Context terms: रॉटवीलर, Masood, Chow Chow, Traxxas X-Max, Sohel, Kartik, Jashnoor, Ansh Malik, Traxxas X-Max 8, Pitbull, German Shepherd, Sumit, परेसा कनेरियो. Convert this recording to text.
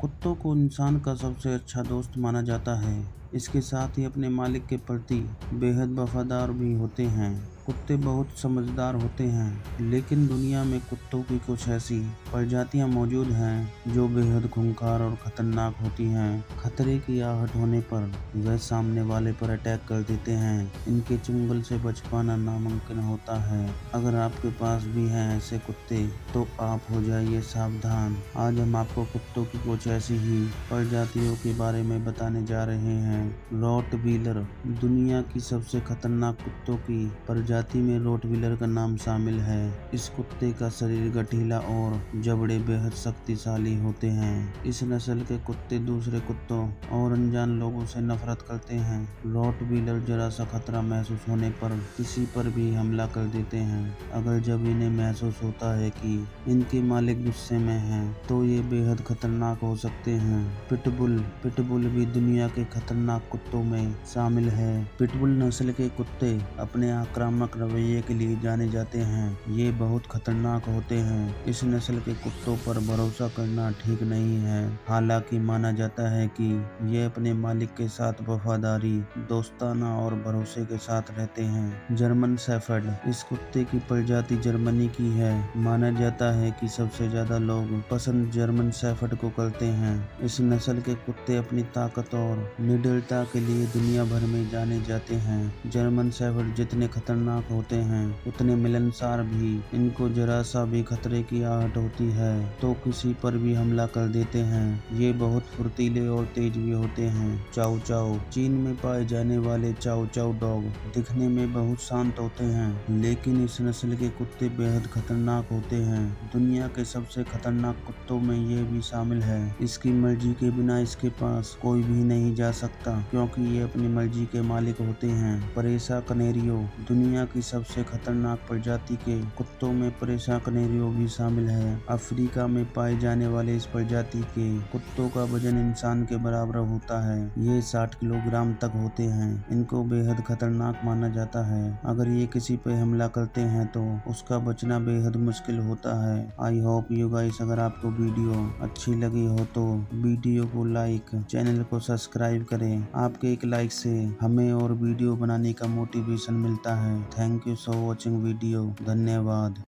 कुत्तों को इंसान का सबसे अच्छा दोस्त माना जाता है। इसके साथ ही अपने मालिक के प्रति बेहद वफादार भी होते हैं। कुत्ते बहुत समझदार होते हैं, लेकिन दुनिया में कुत्तों की कुछ ऐसी प्रजातियां मौजूद हैं जो बेहद खूंखार और खतरनाक होती हैं। खतरे की आहट होने पर वे सामने वाले पर अटैक कर देते हैं। इनके चुंगल से बच पाना नामुमकिन होता है। अगर आपके पास भी हैं ऐसे कुत्ते तो आप हो जाइए सावधान। आज हम आपको कुत्तों की कुछ ऐसी ही प्रजातियों के बारे में बताने जा रहे हैं। रॉटवीलर दुनिया की सबसे खतरनाक कुत्तों की प्रजाति में रॉटवीलर का नाम शामिल है। इस कुत्ते का शरीर गठीला और जबड़े बेहद शक्तिशाली होते हैं। इस नस्ल के कुत्ते दूसरे कुत्तों और अनजान लोगों से नफरत करते हैं। रॉटवीलर जरा सा खतरा महसूस होने पर किसी पर भी हमला कर देते हैं। अगर जब इन्हें महसूस होता है कि इनके मालिक गुस्से में हैं, तो ये बेहद खतरनाक हो सकते हैं। पिटबुल भी दुनिया के खतरनाक कुत्तों में शामिल है। पिटबुल नस्ल के कुत्ते अपने आक्रामक रवैये के लिए जाने जाते हैं। ये बहुत खतरनाक होते हैं। इस नस्ल के कुत्तों पर भरोसा करना ठीक नहीं है। हालांकि माना जाता है कि ये अपने मालिक के साथ वफादारी, दोस्ताना और भरोसे के साथ रहते हैं। जर्मन शेफर्ड, इस कुत्ते की प्रजाति जर्मनी की है। माना जाता है कि सबसे ज्यादा लोग पसंद जर्मन शेफर्ड को करते हैं। इस नस्ल के कुत्ते अपनी ताकत और निडरता के लिए दुनिया भर में जाने जाते हैं। जर्मन शेफर्ड जितने खतरनाक होते हैं उतने मिलनसार भी। इनको जरा सा भी खतरे की आहट होती है तो किसी पर भी हमला कर देते हैं। ये बहुत फुर्तीले और तेज भी होते हैं। चाउ चाउ, चीन में पाए जाने वाले चाउ चाउ डॉग दिखने में बहुत शांत होते हैं, लेकिन इस नस्ल के कुत्ते बेहद खतरनाक होते हैं। दुनिया के सबसे खतरनाक कुत्तों में ये भी शामिल है। इसकी मर्जी के बिना इसके पास कोई भी नहीं जा सकता, क्योंकि ये अपनी मर्जी के मालिक होते हैं। परेसा कनेरियो दुनिया की सबसे खतरनाक प्रजाति के कुत्तों में परेसा कनेरियो भी शामिल है। अफ्रीका में पाए जाने वाले इस प्रजाति के कुत्तों का वजन इंसान के बराबर होता है। ये 60 किलोग्राम तक होते हैं। इनको बेहद खतरनाक माना जाता है। अगर ये किसी पे हमला करते हैं तो उसका बचना बेहद मुश्किल होता है। आई होप यू गाइस, अगर आपको वीडियो अच्छी लगी हो तो वीडियो को लाइक, चैनल को सब्सक्राइब करें। आपके एक लाइक से हमें और वीडियो बनाने का मोटिवेशन मिलता है। Thank you so watching video. धन्यवाद।